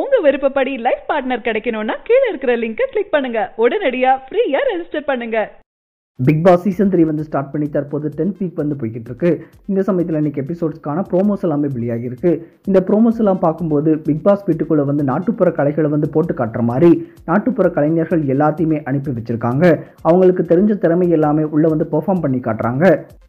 உங்க விருப்பப்படி life partner கிடைக்கணும்னா கீழ இருக்கிற லிங்கை கிளிக் பண்ணுங்க. உடனடியா ஃப்ரீயா ரெஜிஸ்டர் பண்ணுங்க. பிக் பாஸ் சீசன் 3 வந்து ஸ்டார்ட் பண்ணி தற்போது 10th வீக் வந்து போய்கிட்டு இருக்கு. இந்த சமயத்தில் இன்றைக்கி எபிசோட்ஸ்க்கான ப்ரோமோஸ் எல்லாமே வெளியாகிருக்கு. இந்த ப்ரோமோஸ் எல்லாம் பார்க்கும்போது பிக் பாஸ் வீட்டுக்குள்ளே வந்து நாட்டுப்புற கலைகளை வந்து போட்டு காட்டுற மாதிரி நாட்டுப்புற கலைஞர்கள் எல்லாத்தையுமே அனுப்பி வச்சுருக்காங்க. அவங்களுக்கு தெரிஞ்ச திறமை எல்லாமே உள்ளே வந்து பெர்ஃபார்ம் பண்ணி காட்டுறாங்க.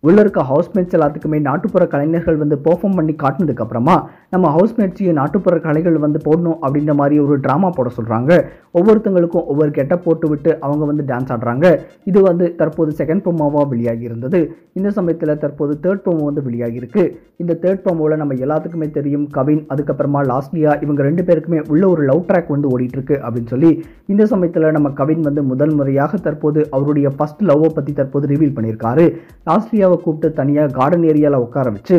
உள்ளே இருக்க ஹவுஸ்மேட்ஸ் எல்லாத்துக்குமே நாட்டுப்புற கலைஞர்கள் வந்து பெர்ஃபார்ம் பண்ணி காட்டினதுக்கப்புறமா நம்ம ஹவுஸ்மேட்ஸையும் நாட்டுப்புற கலைகள் வந்து போடணும் அப்படின்ற மாதிரி ஒரு ட்ராமா போட சொல்கிறாங்க. ஒவ்வொருத்தங்களுக்கும் ஒவ்வொரு கெட்ட போட்டு விட்டு அவங்க வந்து டான்ஸ் ஆடுறாங்க. இது வந்து தற்போது செகண்ட் ப்ரோமோவாக வெளியாகி இருந்தது. இந்த சமயத்தில் தற்போது தேர்ட் ப்ரோமோ வந்து வெளியாகிருக்கு. இந்த தேர்ட் ப்ரோமோவில் நம்ம எல்லாத்துக்குமே தெரியும் கவின் அதுக்கப்புறமா லாஸ்லியா இவங்க ரெண்டு பேருக்குமே உள்ள ஒரு லவ் ட்ராக் வந்து ஓடிட்டுருக்கு அப்படின்னு சொல்லி இந்த சமயத்தில் நம்ம கவின் வந்து முதல் முறையாக தற்போது அவருடைய ஃபர்ஸ்ட் லவ்வை பற்றி தற்போது ரிவீல் பண்ணியிருக்காரு. லாஸ்லியாவை கூப்பிட்டு தனியாக கார்டன் ஏரியாவில் உட்கார வச்சு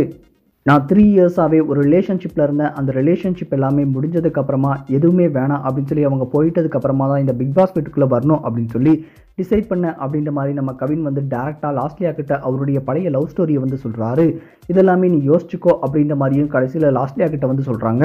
நான் 3 இயர்ஸாகவே ஒரு ரிலேஷன்ஷிப்பில் இருந்தேன், அந்த ரிலேஷன்ஷிப் எல்லாமே முடிஞ்சதுக்கப்புறமா எதுவுமே வேணாம் அப்படின்னு சொல்லி அவங்க போயிட்டதுக்கப்புறமா தான் இந்த பிக் பாஸ் வீட்டுக்குள்ளே வரணும் அப்படின்னு சொல்லி டிசைட் பண்ண அப்படின்ற மாதிரி நம்ம கவின் வந்து டேரெக்டாக லாஸ்லியா கிட்ட அவருடைய பழைய லவ் ஸ்டோரியை வந்து சொல்கிறாரு. இதெல்லாமே நீ யோசிச்சுக்கோ அப்படின்ற மாதிரியும் கடைசியில் லாஸ்லியா கிட்ட வந்து சொல்கிறாங்க.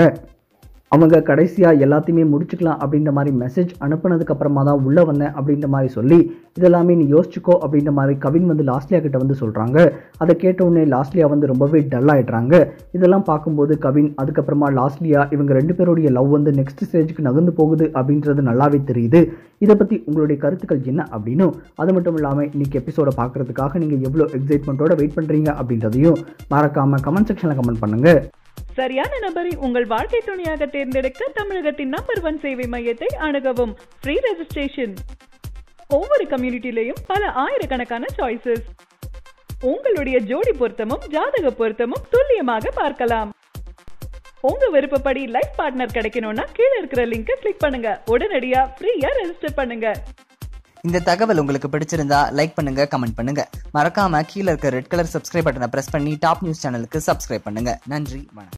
அவங்க கடைசியாக எல்லாத்தையுமே முடிச்சுக்கலாம் அப்படின்ற மாதிரி மெசேஜ் அனுப்புனதுக்கப்புறமா தான் உள்ளே வந்தேன் அப்படின்ற மாதிரி சொல்லி இதெல்லாமே நீ யோசிச்சுக்கோ அப்படின்ற மாதிரி கவின் வந்து லாஸ்லியா கிட்ட வந்து சொல்கிறாங்க. அதை கேட்டவுடனே லாஸ்லியா வந்து ரொம்பவே டல் ஆகிடுறாங்க. இதெல்லாம் பார்க்கும்போது கவின் அதுக்கப்புறமா லாஸ்லியா இவங்க ரெண்டு பேருடைய லவ் வந்து நெக்ஸ்ட் ஸ்டேஜுக்கு நகர்ந்து போகுது அப்படின்றது நல்லாவே தெரியுது. இதை பற்றி உங்களுடைய கருத்துக்கள் என்ன அப்படின்னும் அது மட்டும் இல்லாமல் இன்றைக்கி எபிசோடை பார்க்குறதுக்காக நீங்கள் எவ்வளோ எக்ஸைட்மெண்ட்டோட வெயிட் பண்ணுறீங்க அப்படின்றதையும் மறக்காமல் கமெண்ட் செக்ஷனில் கமெண்ட் பண்ணுங்கள். சரியான நபரை உங்கள் வாழ்க்கை துணையாக தேர்ந்தெடுக்க தமிழகத்தின் நம்பர் 1 சேவை மையத்தை அணுகவும். Free registration. ஒவ்வொரு கம்யூனிட்டிலையும் பல ஆயிரக்கணக்கான சாய்ஸஸ். உங்களுடைய ஜோடி பொருத்தமும் ஜாதக பொருத்தமும் துல்லியமாக பார்க்கலாம். உங்க விருப்பப்படி லைஃப் பார்ட்னர் கிடைக்கணும்னா கீழே இருக்கிற லிங்கை கிளிக் பண்ணுங்க. உடனடியா ஃப்ரீயா ரெஜிஸ்டர் பண்ணுங்க. இந்த தகவல் உங்களுக்கு பிடிச்சிருந்தா லைக் பண்ணுங்க, கமெண்ட் பண்ணுங்க. மறக்காம கீழே இருக்க ரெட் கலர் சப்ஸ்கிரைப் பட்டனை பிரஸ் பண்ணி டாப் நியூஸ் சேனலுக்கு சப்ஸ்கிரைப் பண்ணுங்க. நன்றி, வணக்கம்.